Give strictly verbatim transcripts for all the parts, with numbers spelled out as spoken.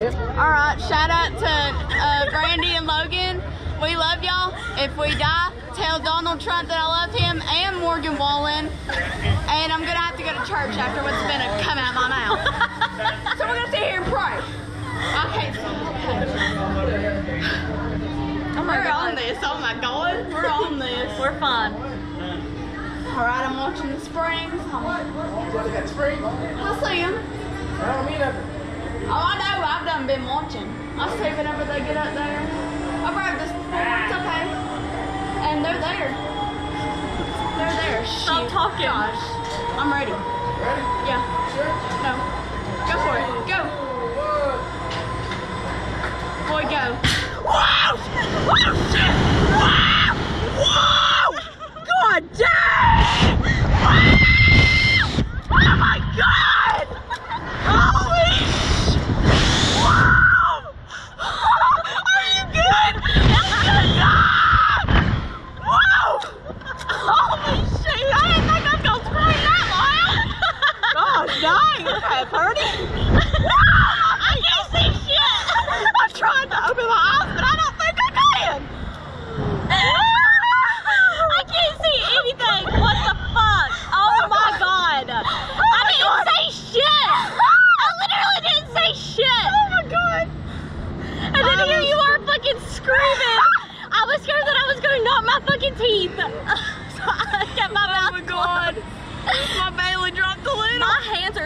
All right, shout out to uh, Brandy and Logan. We love y'all. If we die, tell Donald Trump that I love him and Morgan Wallen. And I'm gonna have to go to church after what's been coming out of my mouth. So we're gonna sit here and pray. Okay. Oh my we're God. on this. Oh my God. We're on this. We're fine. All right, I'm watching the Springs. I see him. I don't mean nothing. Oh, I know. I've done been watching. I see whenever they get up there. I broke this. It's okay. And they're there. They're there. Stop Shoot. talking. Gosh. I'm ready. Ready? Yeah. Sure? No. Go for it. Go. Boy, go. Whoa! Whoa! Shit! Whoa! Whoa! God damn! Whoa! Oh my God! Holy shit!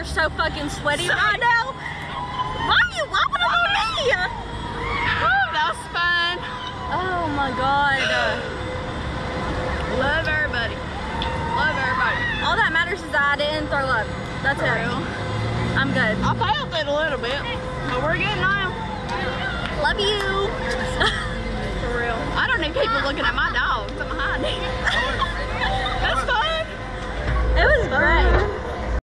So fucking sweaty so, right now. Why are you laughing at me? Oh, that's fun. Oh my God. Uh, love everybody. Love everybody. All that matters is that I didn't throw up. That's For it. Real. I'm good. I failed it a little bit, but we're good now. Love you. For real. I don't need people looking at my